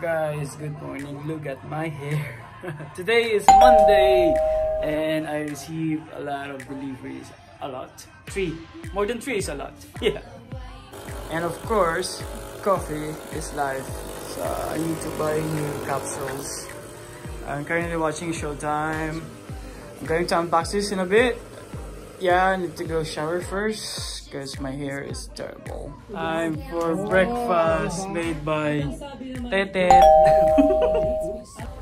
guys, good morning. Look at my hair. Today is Monday and I receive a lot of deliveries. A lot. Three. More than three is a lot. Yeah. And of course, coffee is life. So I need to buy new capsules. I'm currently watching Showtime. I'm going to unbox this in a bit. Yeah, I need to go shower first because my hair is terrible. Time for breakfast made by Tete.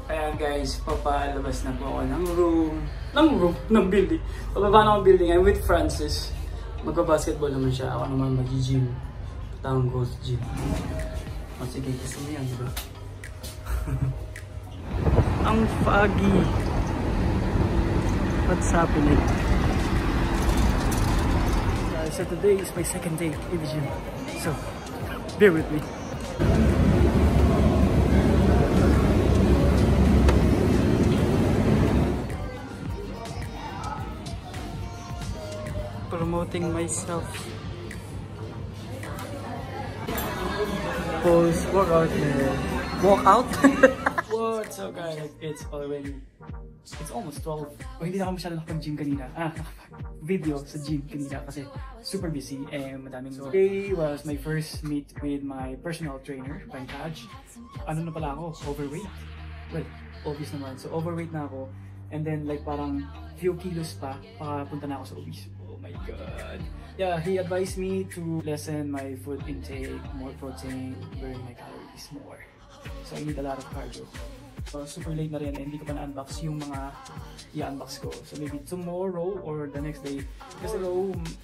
Ayan guys, papalabas na po ako ng room. Ng building. Pababa na akong building. I'm with Francis. Magpa-basketball naman siya. Ako naman mag-gym. Patawang gold gym. O sige, gusto mo yan, bro. Ang foggy. What's happening? So today is my second day in the gym, so bear with me. Promoting myself. Post workout. Walkout? What's up guys? It's already... It's almost 12. Oh, hindi na ako masyado nakapag-gym kanina. Ah, video sa gym kanina kasi super busy and madaming work. Today was my first meet with my personal trainer, Pankaj. Ano na pala ako? Overweight? Well, obvious naman. So, overweight na ako. And then, like, parang few kilos pa, pakapunta na ako sa obese. Oh my God. Yeah, he advised me to lessen my food intake, more protein, burn my calories more. So, I need a lot of cardio. So, super late na rin and hindi ko pa na-unbox yung mga i-unbox ko. So, maybe tomorrow or the next day. Kasi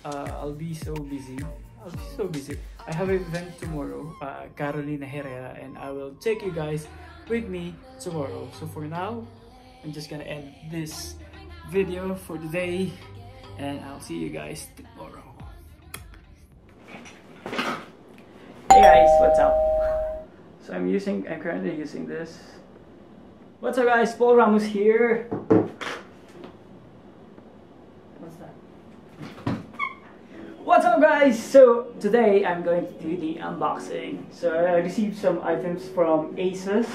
I'll be so busy. I'll be so busy. I have an event tomorrow, Carolina Herrera, and I will take you guys with me tomorrow. So, for now, I'm just gonna end this video for today and I'll see you guys tomorrow. Hey guys, what's up? So, I'm currently using this. What's up guys, Paul Ramos here. What's that? What's up guys? So today I'm going to do the unboxing. So I received some items from ASUS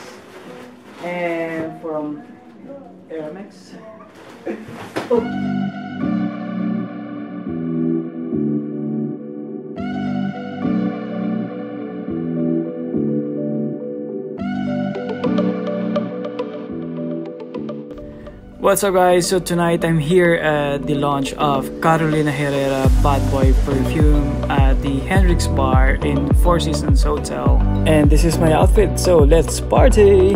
and from Aramex. Oh. What's up guys, so tonight I'm here at the launch of Carolina Herrera Bad Boy perfume at the Hendricks Bar in Four Seasons Hotel. And this is my outfit, so let's party!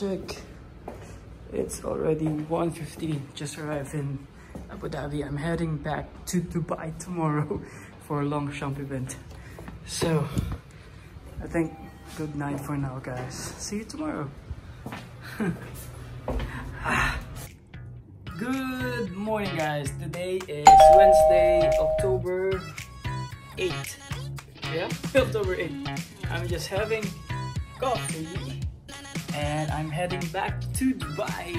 Check. It's already 1:15. Just arrived in Abu Dhabi. I'm heading back to Dubai tomorrow for a Longchamp event. So I think good night for now guys. See you tomorrow. Good morning guys. Today is Wednesday, October 8th. Yeah, October 8th. I'm just having coffee. And I'm heading back to Dubai.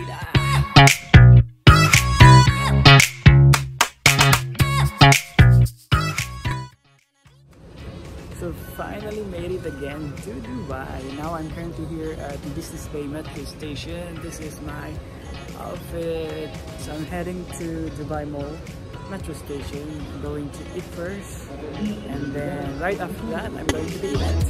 So finally made it again to Dubai. Now I'm currently here at the Business Bay Metro Station. This is my outfit. So I'm heading to Dubai Mall Metro Station. I'm going to eat first. And then right after that, I'm going to the event.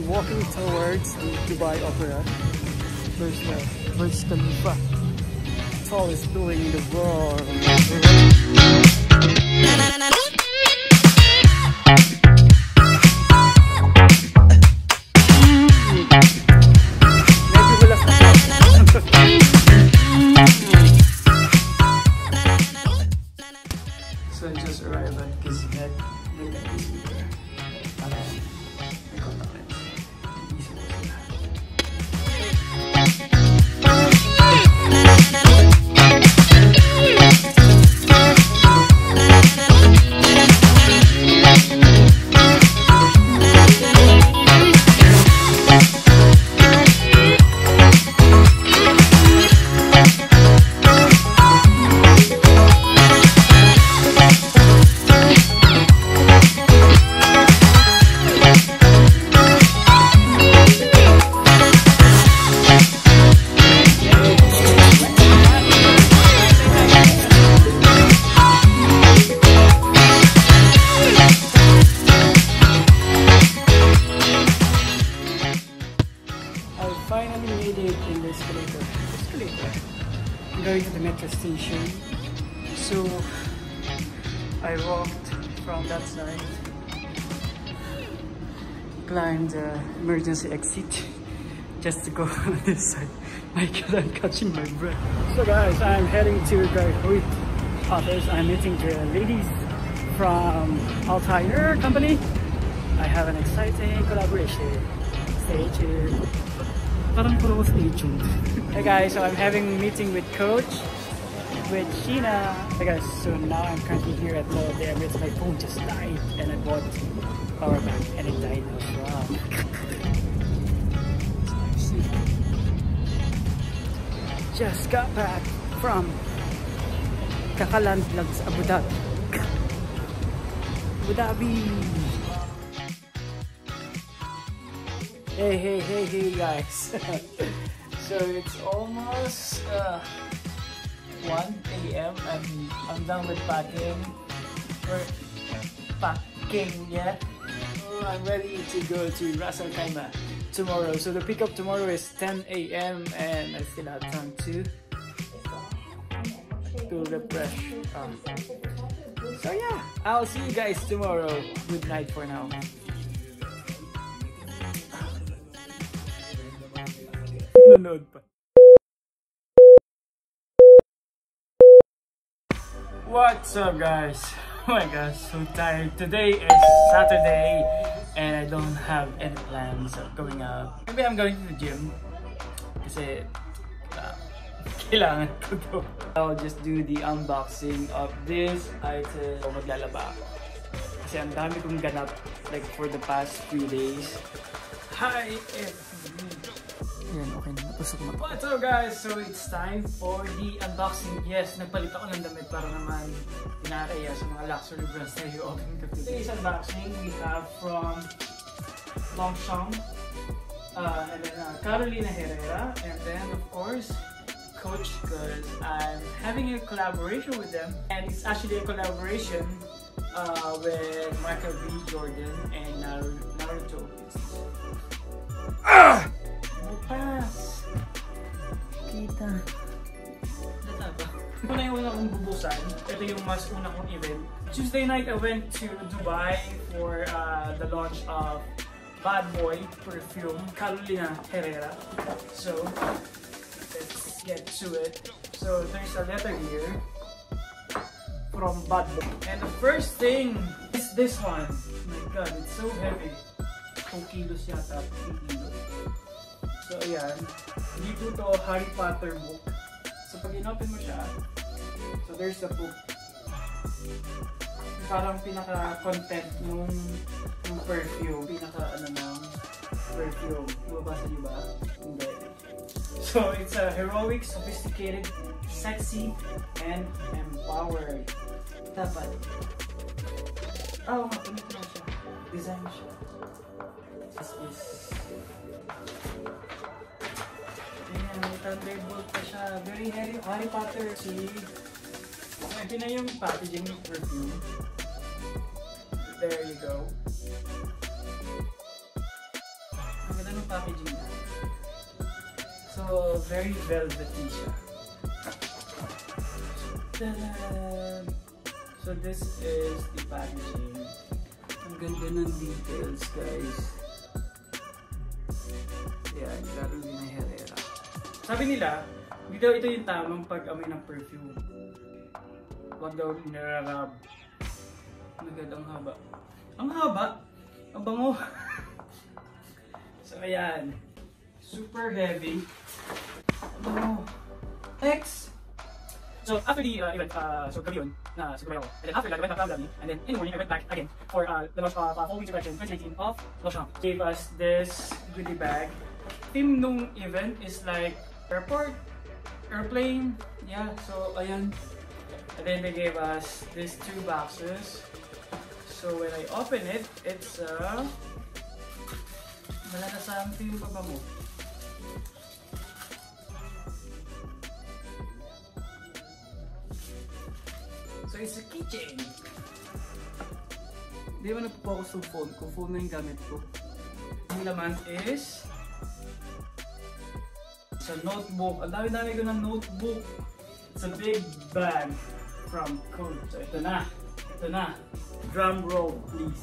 I'm walking towards the Dubai Opera. First Khalifa, tallest building in the world. So I just arrived at Kizmet with the visitor. I'm going to the metro station, so I walked from that side, climbed the emergency exit just to go on this side. My God, I'm catching my breath. So guys, I'm heading to Garhui office. I'm meeting the ladies from Altair Company. I have an exciting collaboration. Stay tuned. Hey guys, so I'm having a meeting with Coach, with Sheena. Hey guys, so now I'm currently here at Mall there with my phone just died and I bought power bank and it died as well. Just got back from Kakaland Laks, Abu Dhabi. Abu Dhabi! Hey guys. So it's almost 1 a.m. and I'm done with packing. We're packing, yeah? I'm ready to go to Ras Al Khaimah tomorrow. So the pickup tomorrow is 10 a.m. and I still have time to refresh. So yeah, I'll see you guys tomorrow. Good night for now. Nanood pa. What's up guys? Oh my gosh, so tired. Today is Saturday and I don't have any plans of going out. Maybe I'm going to the gym kasi kailangan ko to. I'll just do the unboxing of this item. So maglalaba ako kasi ang dami kong ganap like for the past few days. Hi everyone! What's up guys? So it's time for the unboxing. Yes, nagpalit ako ng damit para naman pinaraya sa mga luxury brands na i-open ko. Today's unboxing we have from Longchamp, and then Carolina Herrera, and then of course Coach, because I'm having a collaboration with them, and it's actually a collaboration with Michael B. Jordan and Naruto. Pass! Kita! Data ba? Ito na yung una kong bubusan. Ito yung mas una kong event. Tuesday night I went to Dubai for the launch of Bad Boy perfume, Carolina Herrera. So, let's get to it. So, there's a letter here from Bad Boy. And the first thing is this one. Oh my God, it's so heavy. 2 kilos yata. 2 kilos. So ayan, dito to Harry Potter book. So pag in-open mo siya, so there's the book. Parang pinaka-content nung perfume. Pinaka-ano ng perfume. Mababasa niyo ba? Hindi. So it's a heroic, sophisticated, sexy, and empowered. Dapat. Oh, mapunit na siya. Design siya. This is... Thunderbolt pa siya. Very Harry Potter. Ito na yung packaging ng perfume. There you go. Ganun packaging na. So, very velvety siya. Ta-da! So, this is the packaging. Ang ganda ng details, guys. Ayan, Carolina Herrera. Sabi nila, hindi daw ito yung tamang pag-amoy ng perfume. Huwag daw nararab. Maganda, ang haba. Ang haba! Ang bango! So, ayan. Super heavy. Ang bango. Thanks! So, after the event, so gabi yun, nasuguray ako. And then after that, I went back to Abu Dhabi. And then in the morning, I went back again for the launch of Fall Winter Collection 2019 of Longchamp. Gave us this goodie bag. Theme nung event is like airport, airplane. Yeah, so ayan. And then they gave us these two boxes. So when I open it, it's a... Malalasahan ko yung pabango. So it's a keychain. Hindi mo napapocus yung phone ko. Phone na yung gamit ko. Ang laman is... It's a notebook. Ang dami-dami ko ng notebook. It's a big bag from Coach. So ito na. Ito na. Drum roll, please.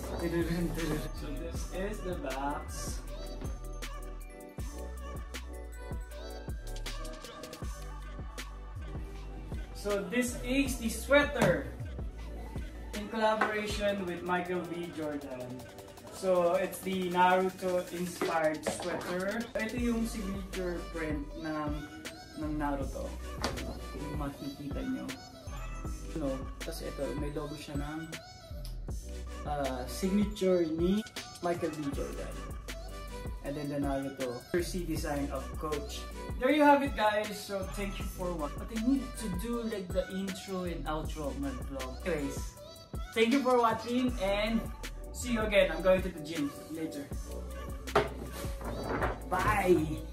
So this is the box. So this is the sweater in collaboration with Michael B. Jordan. So it's the Naruto inspired sweater. Ito yung signature print ng Naruto. Kung makikita nyo. No, tapos ito, may logo siya ng signature ni Michael B. Jordan. And then the Naruto jersey design of Coach. There you have it, guys. So thank you for watching. But I need to do like the intro and outro of my vlog. Anyways, thank you for watching and see you again. I'm going to the gym later. Bye!